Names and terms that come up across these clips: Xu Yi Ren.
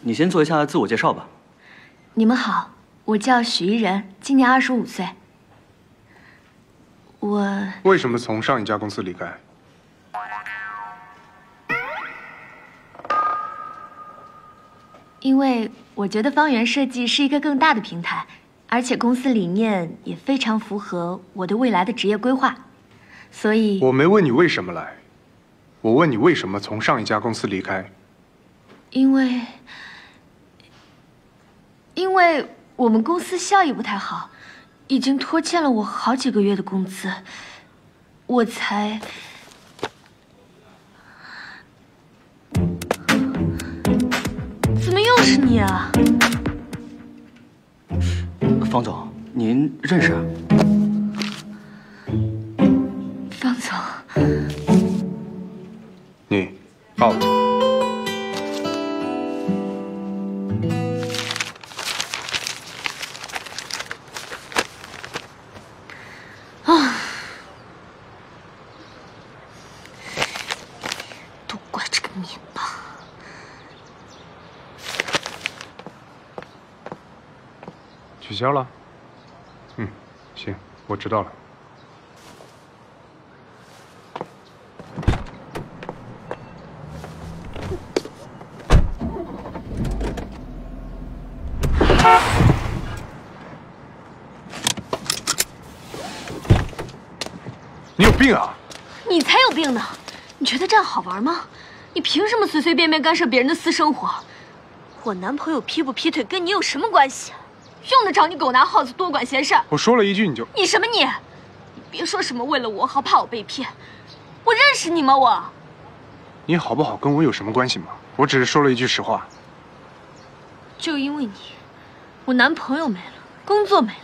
你先做一下自我介绍吧。你们好，我叫许伊人，今年25岁。我为什么从上一家公司离开？ 因为我觉得方圆设计是一个更大的平台，而且公司理念也非常符合我对未来的职业规划，所以我没问你为什么来，我问你为什么从上一家公司离开。因为我们公司效益不太好，已经拖欠了我好几个月的工资，我才。 是你啊，方总，您认识啊？方总，你 out。啊！都怪这个面包。 取消了，嗯，行，我知道了。你有病啊！你才有病呢！你觉得这样好玩吗？你凭什么随随便便干涉别人的私生活？我男朋友劈不劈腿跟你有什么关系？ 用得着你狗拿耗子多管闲事？我说了一句你就你什么你？你别说什么为了我好，怕我被骗。我认识你吗？我。你好不好跟我有什么关系吗？我只是说了一句实话。就因为你，我男朋友没了，工作没了，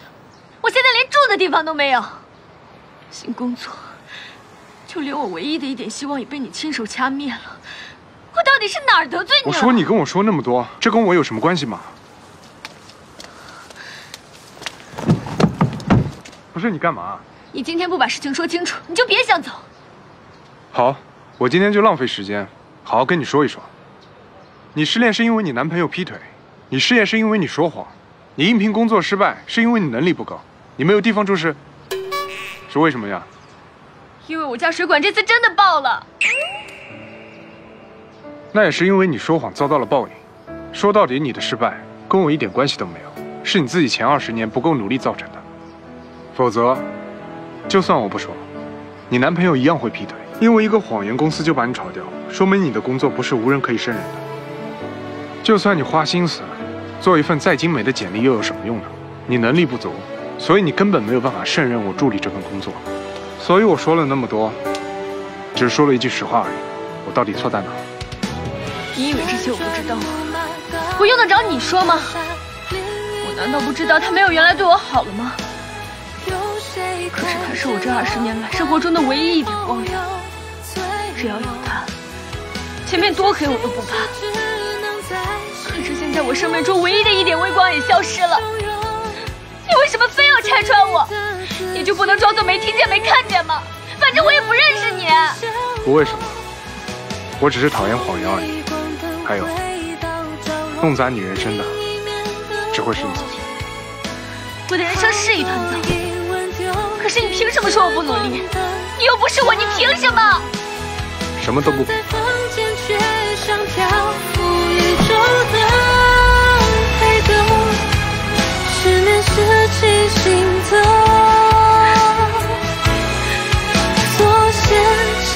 我现在连住的地方都没有。新工作，就连我唯一的一点希望也被你亲手掐灭了。我到底是哪儿得罪你了？我说你跟我说那么多，这跟我有什么关系吗？ 不是你干嘛？你今天不把事情说清楚，你就别想走。好，我今天就浪费时间，好好跟你说一说。你失恋是因为你男朋友劈腿，你失业是因为你说谎，你应聘工作失败是因为你能力不够，你没有地方住是为什么呀？因为我家水管这次真的爆了。那也是因为你说谎遭到了报应。说到底，你的失败跟我一点关系都没有，是你自己前20年不够努力造成的。 否则，就算我不说，你男朋友一样会劈腿，因为一个谎言，公司就把你炒掉，说明你的工作不是无人可以胜任的。就算你花心思，做一份再精美的简历又有什么用呢？你能力不足，所以你根本没有办法胜任我助理这份工作。所以我说了那么多，只说了一句实话而已。我到底错在哪？你以为这些我不知道吗？我用得着你说吗？我难道不知道他没有原来对我好了吗？ 可是他是我这20年来生活中的唯一一点光亮，只要有他，前面多黑我都不怕。可是现在我生命中唯一的一点微光也消失了，你为什么非要拆穿我？你就不能装作没听见没看见吗？反正我也不认识你。不为什么，我只是讨厌谎言而已。还有，弄砸你人生的，只会是你自己。我的人生是一团糟。 可是你凭什么说我不努力？你又不是我，你凭什么？什么都不。